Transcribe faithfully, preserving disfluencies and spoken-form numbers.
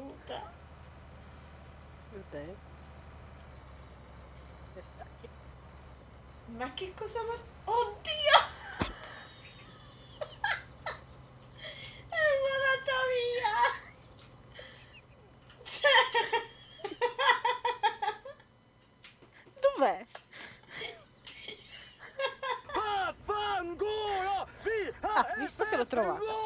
anche. Vabbè. Ma che cosa va? Oddio! È volata via! Cioè... Dov'è? Vaffanculo! Ah, visto che l'ho trovato.